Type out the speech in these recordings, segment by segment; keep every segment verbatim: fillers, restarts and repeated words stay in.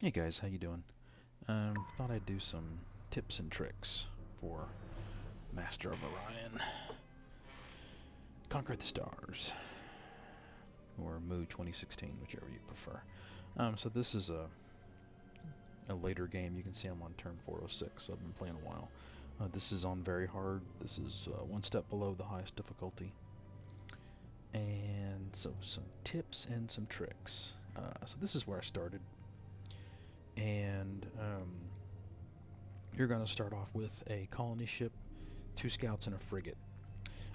Hey guys, how you doing? Um, thought I'd do some tips and tricks for Master of Orion. Conquer the Stars. Or Moo twenty sixteen, whichever you prefer. Um, so this is a, a later game. You can see I'm on turn four oh six, so I've been playing a while. Uh, this is on very hard. This is uh, one step below the highest difficulty. And so some tips and some tricks. Uh, so this is where I started. And um, you're going to start off with a colony ship, two scouts, and a frigate.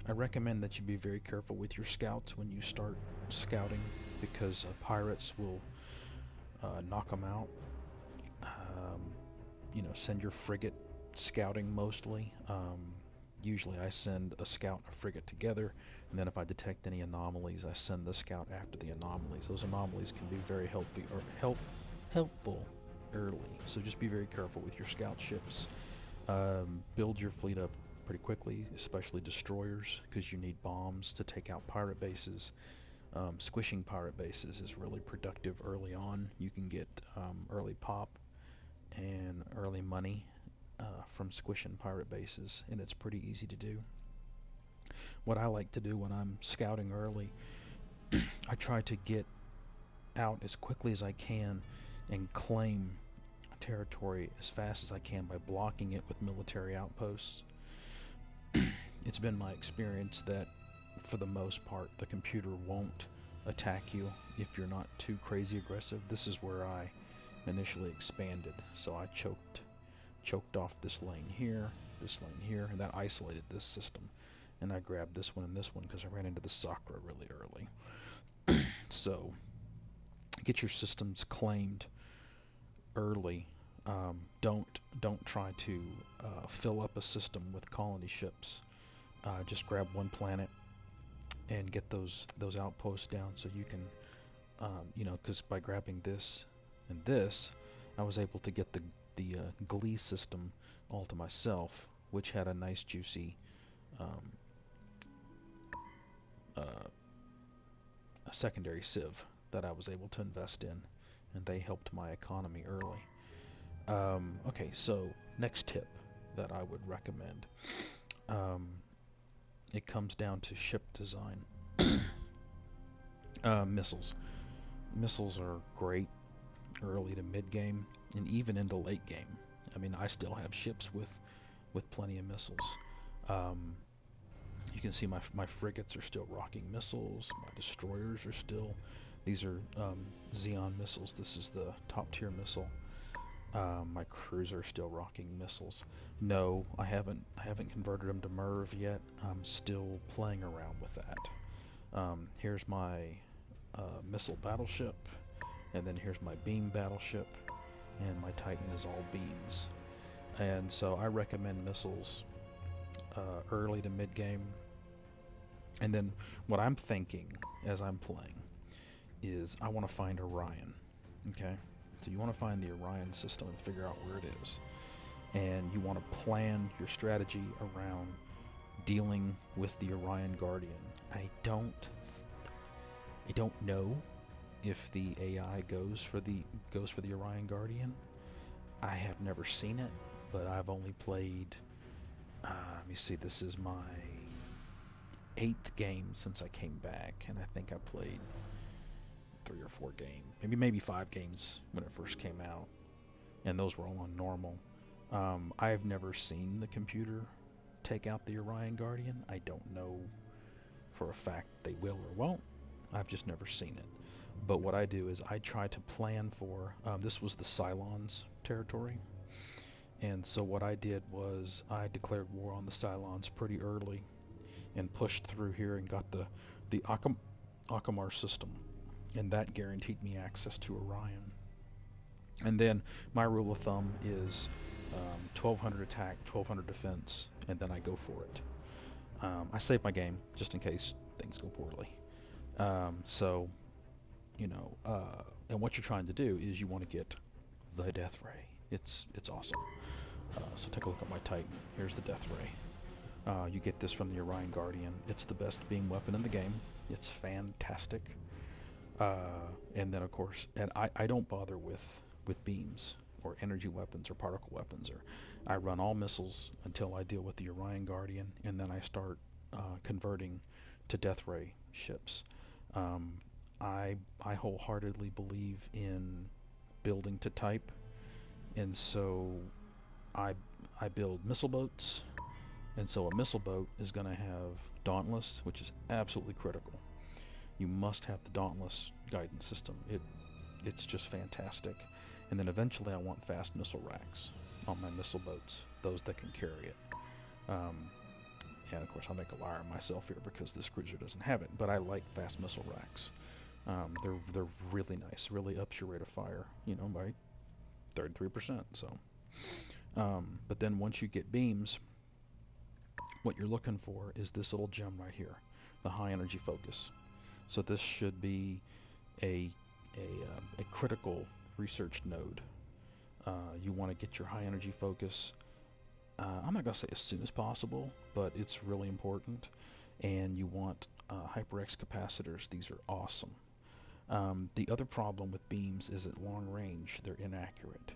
I recommend that you be very careful with your scouts when you start scouting, because uh, pirates will uh, knock them out. Um, you know, send your frigate scouting mostly. Um, usually I send a scout and a frigate together, and then if I detect any anomalies, I send the scout after the anomalies. Those anomalies can be very helpful, or help helpful early, so just be very careful with your scout ships. Um, build your fleet up pretty quickly, especially destroyers, because you need bombs to take out pirate bases. Um, squishing pirate bases is really productive early on. You can get um, early pop and early money uh, from squishing pirate bases, and it's pretty easy to do. What I like to do when I'm scouting early, I try to get out as quickly as I can and claim territory as fast as I can by blocking it with military outposts. It's been my experience that, for the most part, the computer won't attack you if you're not too crazy aggressive. This is where I initially expanded, so I choked, choked off this lane here, this lane here, and that isolated this system. And I grabbed this one and this one because I ran into the Sakura really early. So, get your systems claimed early. Um, don't don't try to uh, fill up a system with colony ships. Uh, just grab one planet and get those those outposts down, so you can, um, you know, because by grabbing this and this, I was able to get the the uh, Gliese system all to myself, which had a nice juicy um, uh, a secondary civ that I was able to invest in, and they helped my economy early. Um, okay, so next tip that I would recommend, um, it comes down to ship design. uh, missiles. Missiles are great early to mid-game, and even into late-game. I mean, I still have ships with, with plenty of missiles. Um, you can see my, my frigates are still rocking missiles, my destroyers are still... These are um, Xeon missiles. This is the top tier missile. Um, my cruiser still rocking missiles. No, I haven't. I haven't converted them to M I R V yet. I'm still playing around with that. Um, here's my uh, missile battleship, and then here's my beam battleship, and my Titan is all beams. And so I recommend missiles uh, early to mid game. And then what I'm thinking as I'm playing is I want to find Orion. Okay, so you want to find the Orion system and figure out where it is, and you want to plan your strategy around dealing with the Orion Guardian. I don't I don't know if the A I goes for the goes for the Orion Guardian. I have never seen it, but I've only played uh, let me see, this is my eighth game since I came back, and I think I played three or four game, maybe maybe five games when it first came out, and those were all on normal. Um, I've never seen the computer take out the Orion Guardian. I don't know for a fact they will or won't. I've just never seen it. But what I do is I try to plan for, um, this was the Cylons territory, and so what I did was I declared war on the Cylons pretty early and pushed through here and got the, the Akam Akamar system. And that guaranteed me access to Orion. And then my rule of thumb is um, twelve hundred attack, twelve hundred defense, and then I go for it. Um, I save my game just in case things go poorly. Um, so, you know, uh, and what you're trying to do is you want to get the Death Ray. It's it's awesome. Uh, so take a look at my Titan. Here's the Death Ray. Uh, you get this from the Orion Guardian. It's the best beam weapon in the game. It's fantastic. Uh, and then of course, and I, I don't bother with, with beams or energy weapons or particle weapons, or I run all missiles until I deal with the Orion Guardian, and then I start uh, converting to Death Ray ships. Um, I, I wholeheartedly believe in building to type, and so I, I build missile boats, and so a missile boat is going to have Dauntless, which is absolutely critical. You must have the Dauntless guidance system. It, it's just fantastic. And then eventually I want fast missile racks on my missile boats, those that can carry it. Um, and of course I'll make a liar of myself here because this cruiser doesn't have it, but I like fast missile racks. Um, they're, they're really nice, really ups your rate of fire, you know, by thirty-three percent. So, um, but then once you get beams, what you're looking for is this little gem right here, the high energy focus. So this should be a, a, um, a critical research node. Uh, you want to get your high energy focus, uh, I'm not going to say as soon as possible, but it's really important. And you want uh, HyperX capacitors. These are awesome. Um, the other problem with beams is at long range, they're inaccurate.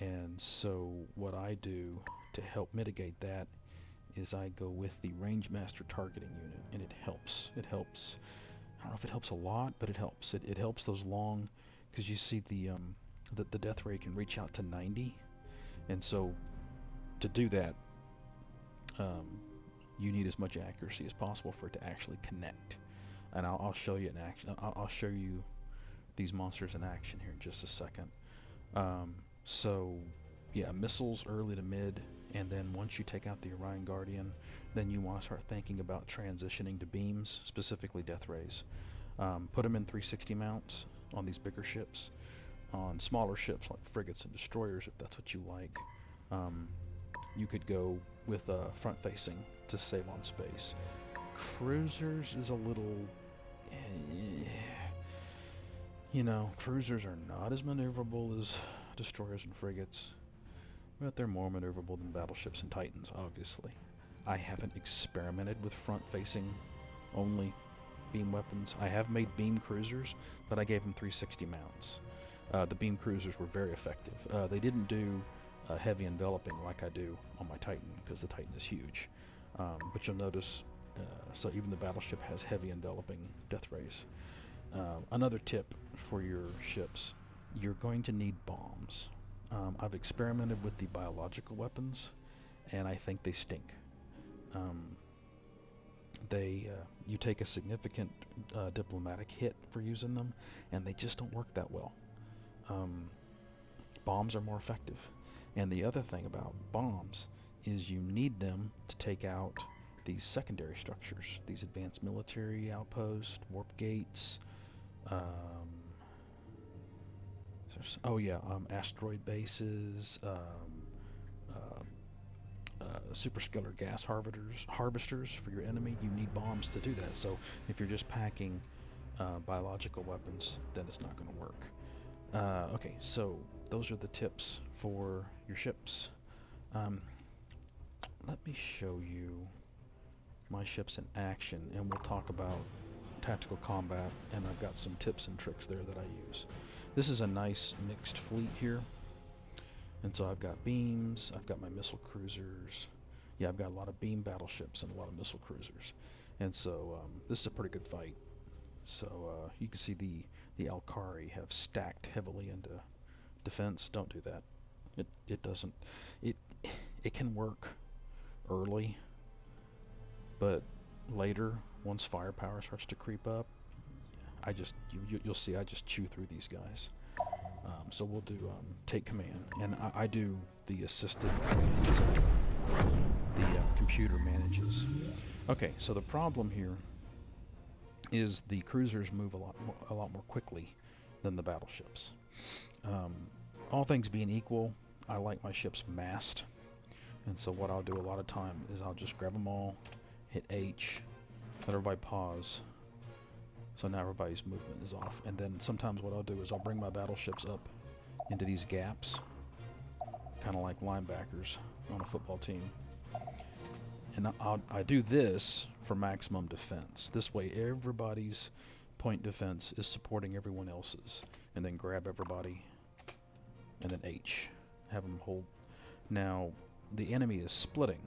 And so what I do to help mitigate that is I go with the Rangemaster targeting unit, and it helps. It helps. I don't know if it helps a lot, but it helps. It, it helps those long, because you see the, um, the, the Death Ray can reach out to ninety, and so to do that, um, you need as much accuracy as possible for it to actually connect. And I'll, I'll show you in action. I'll, I'll show you these monsters in action here in just a second. Um, so, yeah, missiles early to mid, and then once you take out the Orion Guardian, then you want to start thinking about transitioning to beams, specifically Death Rays. Um, put them in three sixty mounts on these bigger ships, on smaller ships like frigates and destroyers, if that's what you like. Um, you could go with uh, front-facing to save on space. Cruisers is a little... Eh, you know, cruisers are not as maneuverable as destroyers and frigates, but they're more maneuverable than battleships and Titans, obviously. I haven't experimented with front-facing only beam weapons. I have made beam cruisers, but I gave them three sixty mounts. Uh, the beam cruisers were very effective. Uh, they didn't do uh, heavy enveloping like I do on my Titan, because the Titan is huge. Um, but you'll notice, uh, so even the battleship has heavy enveloping Death Rays. Uh, another tip for your ships, you're going to need bombs. Um, I've experimented with the biological weapons, and I think they stink. Um, they, uh, you take a significant uh, diplomatic hit for using them, and they just don't work that well. Um, bombs are more effective. And the other thing about bombs is you need them to take out these secondary structures, these advanced military outposts, warp gates, um, oh yeah, um, asteroid bases, um, uh, uh, superscalar gas harvesters, harvesters for your enemy. You need bombs to do that. So if you're just packing uh, biological weapons, then it's not going to work. Uh, okay, so those are the tips for your ships. Um, let me show you my ships in action, and we'll talk about tactical combat, and I've got some tips and tricks there that I use. This is a nice mixed fleet here, and so I've got beams, I've got my missile cruisers. Yeah, I've got a lot of beam battleships and a lot of missile cruisers, and so um, this is a pretty good fight. So uh, you can see the the Alkari have stacked heavily into defense. Don't do that. It it doesn't. It it can work early, but later, once firepower starts to creep up, I just you, you, you'll see I just chew through these guys. Um, so we'll do um, take command, and I, I do the assisted commands. The uh, computer manages. Okay, so the problem here is the cruisers move a lot more, a lot more quickly than the battleships. Um, all things being equal, I like my ships massed, and so what I'll do a lot of time is I'll just grab them all, hit H, let everybody pause, so now everybody's movement is off. And then sometimes what I'll do is I'll bring my battleships up into these gaps, kind of like linebackers on a football team. And I'll, I do this for maximum defense. This way everybody's point defense is supporting everyone else's. And then grab everybody and then H. Have them hold. Now, the enemy is splitting,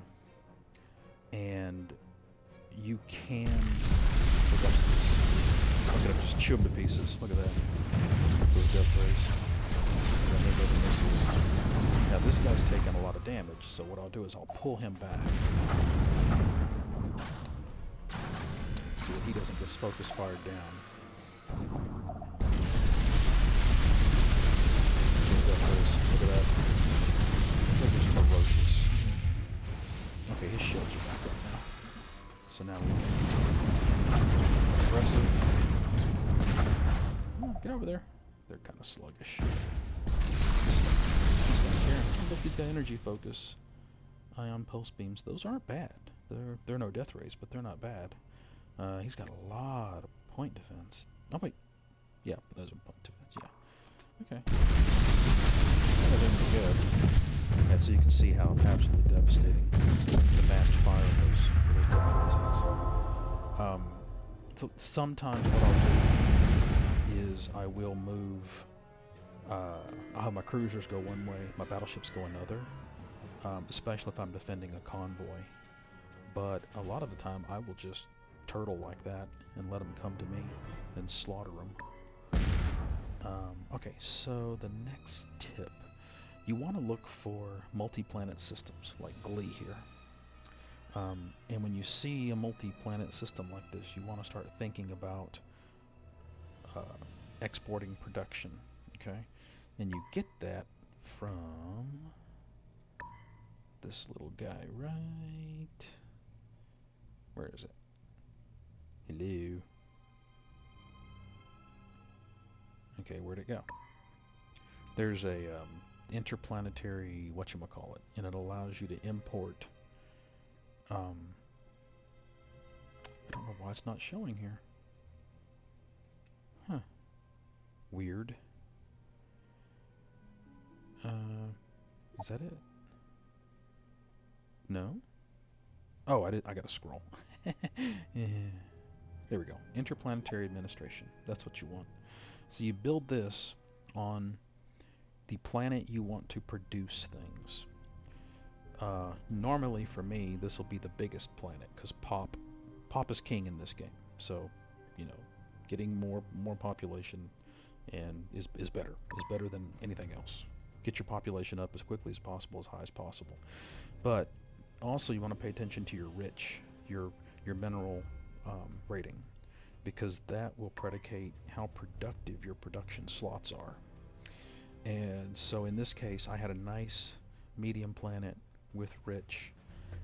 and you can. So watch this. I'm gonna just chew them to pieces. Look at that. That's those death rays. Now this guy's taking a lot of damage, so what I'll do is I'll pull him back, so that he doesn't get focus fired down. Look at that. They're just ferocious. Okay, his shields are back up now. So now we can aggressive. Oh, get over there. They're kind of sluggish. What's this thing? He's not here. Oh, look, he's got energy focus. Ion pulse beams. Those aren't bad. They're, they're no death rays, but they're not bad. Uh, he's got a lot of point defense. Oh, wait. Yeah, but those are point defense, yeah. Okay. That didn't good. And so you can see how absolutely devastating the massed fire of those, those death rays is. Um, so sometimes what I'll do is I will move... Uh, I'll have my cruisers go one way, my battleships go another, um, especially if I'm defending a convoy. But a lot of the time, I will just... turtle like that and let them come to me and slaughter them. Um, okay, so the next tip. You want to look for multi-planet systems like Glee here. Um, and when you see a multi-planet system like this, you want to start thinking about uh, exporting production. Okay, and you get that from this little guy, right? Where is it? Hello. Okay, where'd it go? There's a um, interplanetary whatchamacallit, and it allows you to import. Um, I don't know why it's not showing here. Huh. Weird. Uh, is that it? No. Oh, I did. I gotta scroll. Yeah. There we go. Interplanetary administration. That's what you want. So you build this on the planet you want to produce things. Uh, normally for me, this will be the biggest planet because Pop, Pop is king in this game. So, you know, getting more more population and is is better. Is better than anything else. Get your population up as quickly as possible, as high as possible. But also, you want to pay attention to your rich, your your mineral. Um, rating, because that will predicate how productive your production slots are. And so in this case, I had a nice medium planet with rich,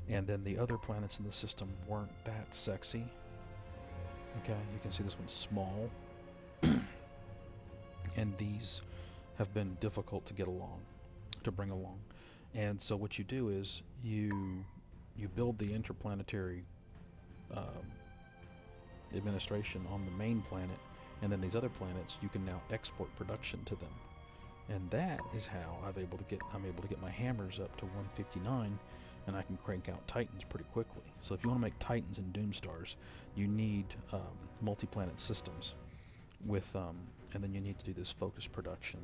and then the other planets in the system weren't that sexy. Okay, you can see this one's small, and these have been difficult to get along, to bring along. And so what you do is you you build the interplanetary um, administration on the main planet, and then these other planets you can now export production to them, and that is how I've able to get I'm able to get my hammers up to one fifty-nine, and I can crank out Titans pretty quickly. So if you want to make Titans and Doomstars, you need um, multi-planet systems with um, and then you need to do this focus production.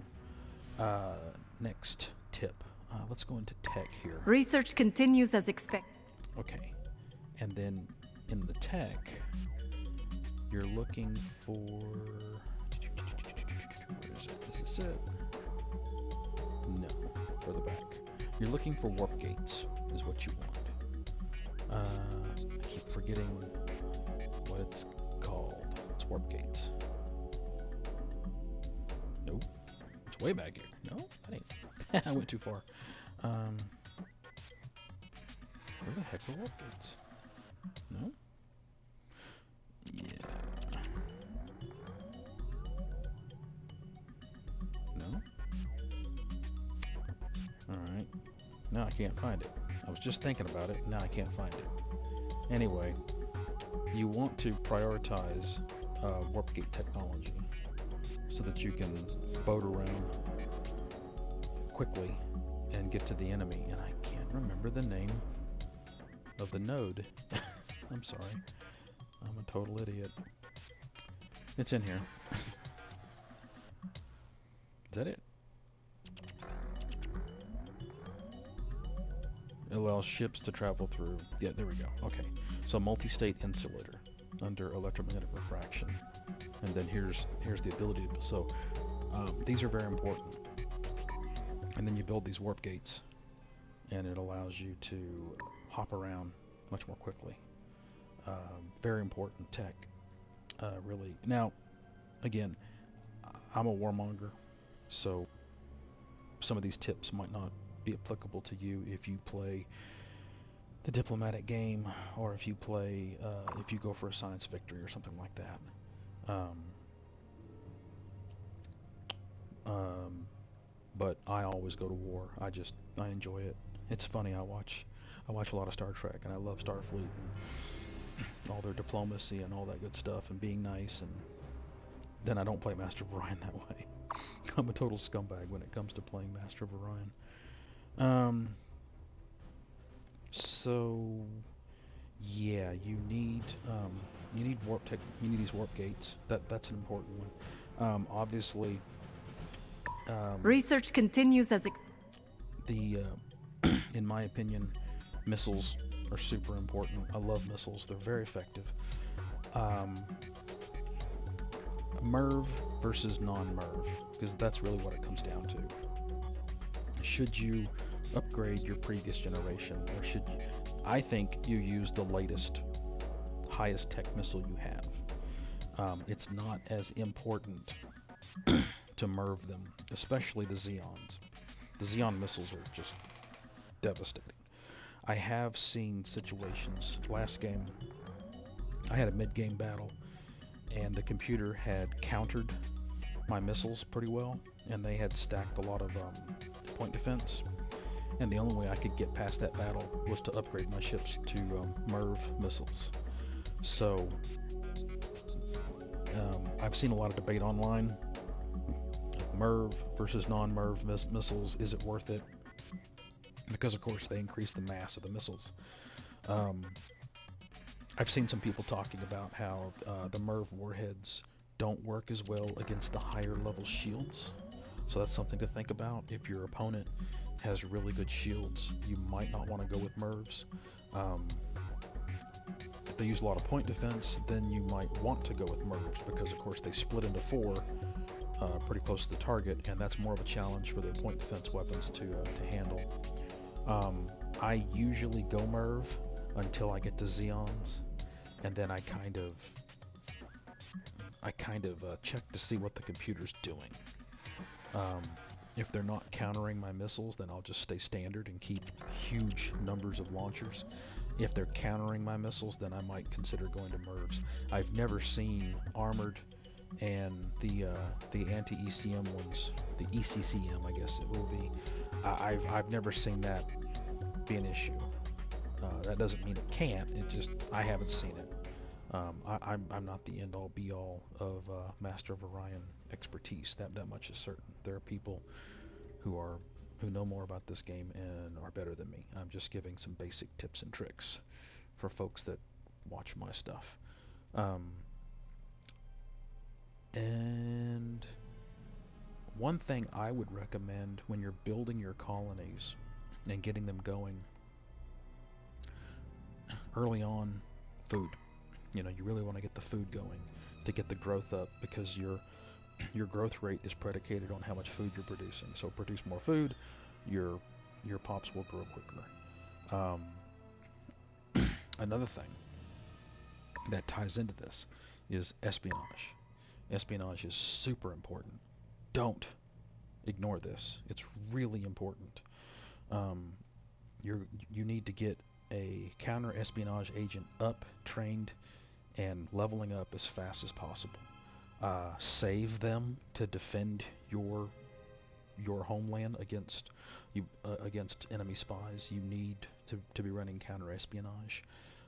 Uh, next tip, uh, let's go into tech here. Research continues as expected. Okay, and then in the tech you're looking for... Where is it? Is this it? No. Further back. You're looking for warp gates, is what you want. Uh, I keep forgetting what it's called. It's warp gates. Nope. It's way back here. No? That ain't. I went too far. Um, where the heck are warp gates? No? Yeah. No? Alright. Now I can't find it. I was just thinking about it. Now I can't find it. Anyway, you want to prioritize uh, warp gate technology so that you can boat around quickly and get to the enemy. And I can't remember the name of the node. I'm sorry. I'm a total idiot. It's in here. Is that it? allows ships to travel through. Yeah, there we go. Okay, so multi-state insulator under electromagnetic refraction. And then here's here's the ability to, so um, these are very important. And then you build these warp gates, and it allows you to hop around much more quickly. Uh, very important tech, uh, really. Now, again, I'm a warmonger, so some of these tips might not be applicable to you if you play the diplomatic game, or if you play, uh, if you go for a science victory or something like that. Um, um, but I always go to war. I just, I enjoy it. It's funny, I watch, I watch a lot of Star Trek, and I love Starfleet, and all their diplomacy and all that good stuff, and being nice, and then I don't play Master of Orion that way. I'm a total scumbag when it comes to playing Master of Orion. Um, so, yeah, you need, um, you need warp tech, you need these warp gates. That, that's an important one. Um, obviously, um, research continues as ex the, uh, in my opinion, missiles are super important. I love missiles. They're very effective. Um, M I R V versus non-M I R V, because that's really what it comes down to. Should you upgrade your previous generation, or should you, I think you use the latest, highest tech missile you have. Um, it's not as important to M I R V them, especially the Xeons. The Xeon missiles are just devastating. I have seen situations. Last game, I had a mid-game battle, and the computer had countered my missiles pretty well, and they had stacked a lot of um, point defense, and the only way I could get past that battle was to upgrade my ships to um, M I R V missiles. So um, I've seen a lot of debate online, M I R V versus non-M I R V mis missiles, is it worth it? Because of course they increase the mass of the missiles. Um, I've seen some people talking about how uh, the M I R V warheads don't work as well against the higher level shields. So that's something to think about. If your opponent has really good shields, you might not want to go with M I R Vs. Um, if they use a lot of point defense, then you might want to go with M I R Vs, because of course they split into four uh, pretty close to the target, and that's more of a challenge for the point defense weapons to, uh, to handle. Um, I usually go M I R V until I get to Xeons, and then I kind of, I kind of uh, check to see what the computer's doing. Um, if they're not countering my missiles, then I'll just stay standard and keep huge numbers of launchers. If they're countering my missiles, then I might consider going to M I R Vs. I've never seen armored and the uh, the anti-E C M ones, the E C C M, I guess it will be. I I've I've never seen that be an issue. Uh, that doesn't mean it can't. It just I haven't seen it. Um, I, I'm, I'm not the end-all be-all of uh, Master of Orion expertise. That that much is certain. There are people who are who know more about this game and are better than me. I'm just giving some basic tips and tricks for folks that watch my stuff. Um, and one thing I would recommend when you're building your colonies and getting them going early on, food. You know, you really want to get the food going to get the growth up, because your your growth rate is predicated on how much food you're producing. So produce more food, your your pops will grow quicker. Um, another thing that ties into this is espionage. Espionage is super important. Don't ignore this. It's really important. Um, you're you need to get a counter-espionage agent up, trained, and leveling up as fast as possible. Uh, save them to defend your your homeland against you uh, against enemy spies. You need to, to be running counter-espionage.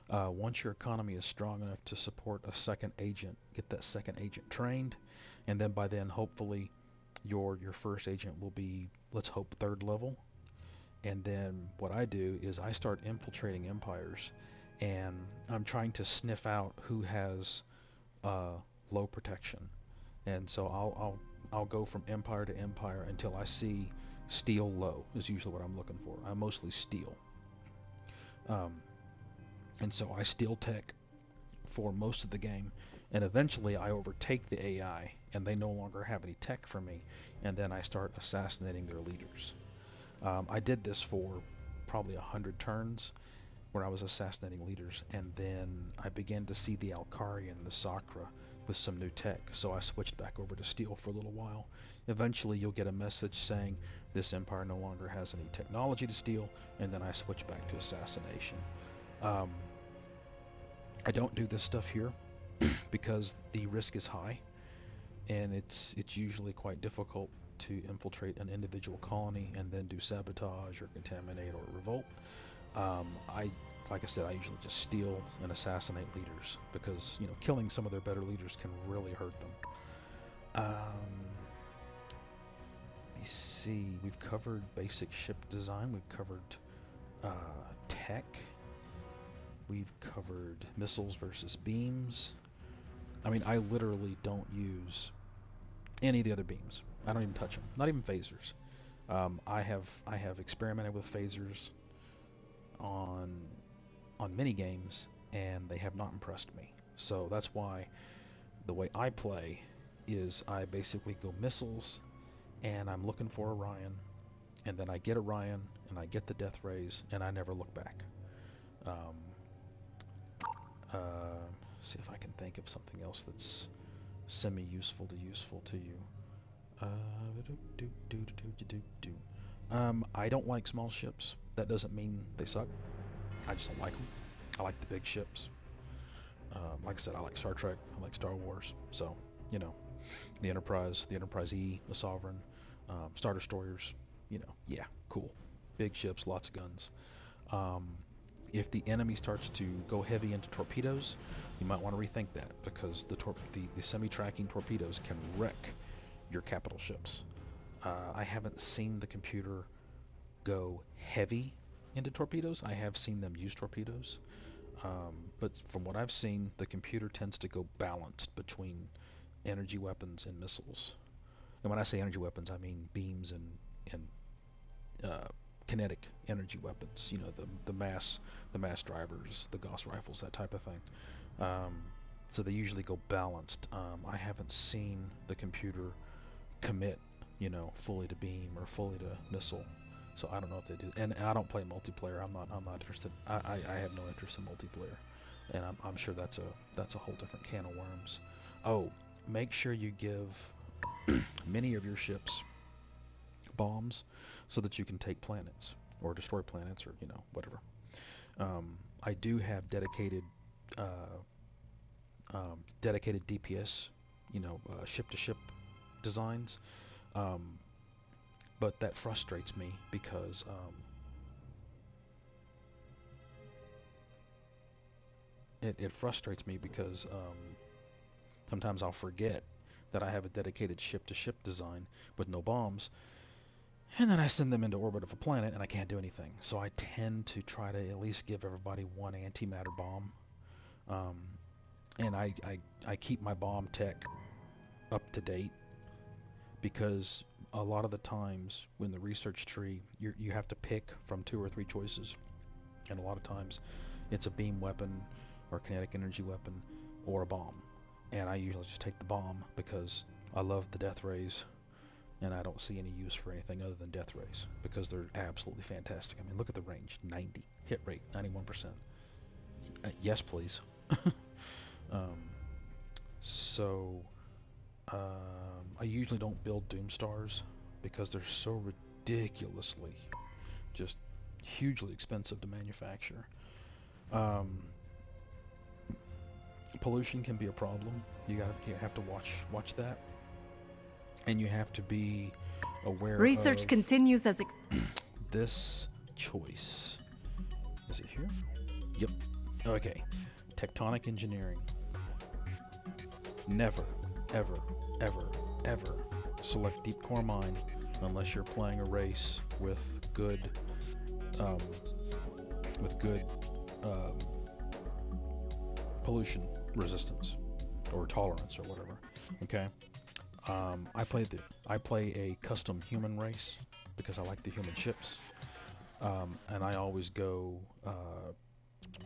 Uh, once your economy is strong enough to support a second agent, get that second agent trained, and then by then hopefully your your first agent will be, let's hope, third level. And then what I do is I start infiltrating empires, and I'm trying to sniff out who has uh, low protection. And so I'll, I'll, I'll go from empire to empire until I see steel low is usually what I'm looking for. I mostly steal. Um, and so I steal tech for most of the game, and eventually I overtake the A I, and they no longer have any tech for me, and then I start assassinating their leaders. Um, I did this for probably a hundred turns, where I was assassinating leaders, and then I began to see the Alkari and the Sakura with some new tech, so I switched back over to steel for a little while. Eventually you'll get a message saying this empire no longer has any technology to steal, and then I switch back to assassination. Um, I don't do this stuff here because the risk is high, and it's it's usually quite difficult to infiltrate an individual colony and then do sabotage or contaminate or revolt. Um, I, like I said, I usually just steal and assassinate leaders because, you know, killing some of their better leaders can really hurt them. Um, let me see. We've covered basic ship design. We've covered uh, tech. We've covered missiles versus beams. I mean, I literally don't use any of the other beams. I don't even touch them. Not even phasers. Um, I have I have experimented with phasers on on many games, and they have not impressed me. So that's why the way I play is I basically go missiles, and I'm looking for Orion, and then I get Orion, and I get the Death Rays, and I never look back. Um, uh, see if I can think of something else that's semi-useful to useful to you. Uh, do, do, do, do, do, do. Um, I don't like small ships. That doesn't mean they suck. I just don't like them. I like the big ships. Um, like I said, I like Star Trek. I like Star Wars. So, you know, the Enterprise, the Enterprise E, the Sovereign, um, Star Destroyers, you know, yeah, cool. Big ships, lots of guns. Um, if the enemy starts to go heavy into torpedoes, you might want to rethink that, because the, tor the, the semi-tracking torpedoes can wreck your capital ships. Uh, I haven't seen the computer go heavy into torpedoes. I have seen them use torpedoes, um, but from what I've seen, the computer tends to go balanced between energy weapons and missiles. And when I say energy weapons, I mean beams and and uh, kinetic energy weapons. You know, the the mass the mass drivers, the Gauss rifles, that type of thing. Um, so they usually go balanced. Um, I haven't seen the computer commit, you know, fully to beam or fully to missile. So I don't know if they do, and I don't play multiplayer. I'm not. I'm not interested. I, I, I have no interest in multiplayer, and I'm, I'm sure that's a that's a whole different can of worms. Oh, make sure you give many of your ships bombs so that you can take planets or destroy planets or, you know, whatever. Um, I do have dedicated uh, um, dedicated D P S, you know, uh, ship to ship designs. Um, But that frustrates me because um, it, it frustrates me because um, sometimes I'll forget that I have a dedicated ship-to-ship design with no bombs, and then I send them into orbit of a planet and I can't do anything. So I tend to try to at least give everybody one antimatter bomb, um, and I, I, I keep my bomb tech up to date, because a lot of the times when the research tree, you you have to pick from two or three choices, and a lot of times it's a beam weapon or kinetic energy weapon or a bomb, and I usually just take the bomb because I love the Death Rays, and I don't see any use for anything other than Death Rays because they're absolutely fantastic. I mean, look at the range, ninety hit rate, ninety-one percent. Uh, yes, please. um, so. Um, I usually don't build Doomstars because they're so ridiculously, just hugely expensive to manufacture. Um, pollution can be a problem. You gotta you have to watch watch that, and you have to be aware. Research of continues as ex this choice. Is it here? Yep. Okay. Tectonic engineering. Never. Ever, ever, ever select deep core mine unless you're playing a race with good, um, with good um, pollution resistance or tolerance or whatever. Okay, um, I play the I play a custom human race because I like the human ships. Um, and I always go uh,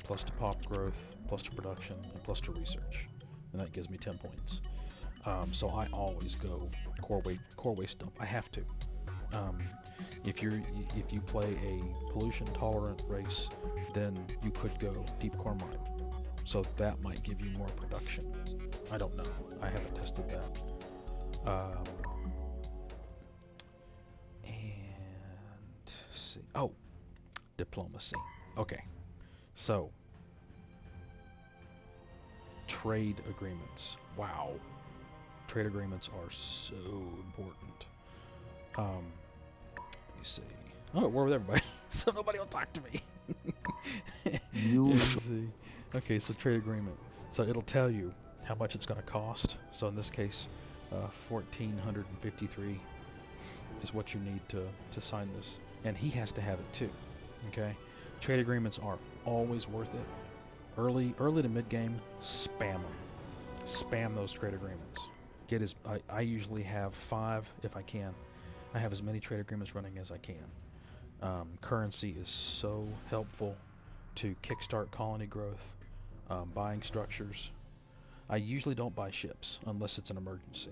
plus to pop growth, plus to production, and plus to research. And that gives me ten points. Um, so I always go core weight, core waste dump. I have to. Um, if you're if you play a pollution tolerant race, then you could go deep core mine. So that might give you more production. I don't know. I haven't tested that. Um, and see. Oh, diplomacy. Okay. So trade agreements. Wow. Trade agreements are so important. Um, let me see. I'm at war with everybody, so nobody will talk to me. You see. Okay, so trade agreement. So it'll tell you how much it's going to cost. So in this case, uh, one thousand four hundred fifty-three is what you need to, to sign this. And he has to have it too. Okay? Trade agreements are always worth it. Early, early to mid-game, spam them. Spam those trade agreements. Get as, I, I usually have five if I can. I have as many trade agreements running as I can. Um, currency is so helpful to kickstart colony growth, um, buying structures. I usually don't buy ships unless it's an emergency,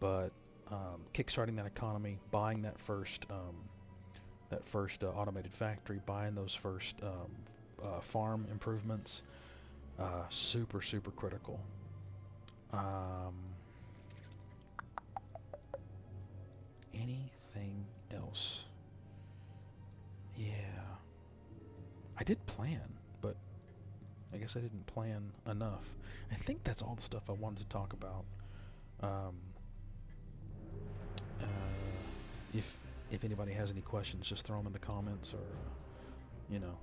but um, kickstarting that economy, buying that first um, that first uh, automated factory, buying those first um, uh, farm improvements, uh, super super critical. Um, Anything else? Yeah. I did plan, but I guess I didn't plan enough. I think that's all the stuff I wanted to talk about. Um, uh, if if anybody has any questions, just throw them in the comments, or uh, you know,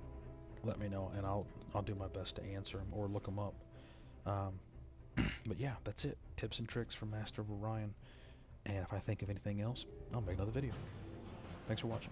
let me know, and I'll I'll do my best to answer them or look them up. Um, but yeah, that's it. Tips and tricks from Master of Orion. And if I think of anything else, I'll make another video. Thanks for watching.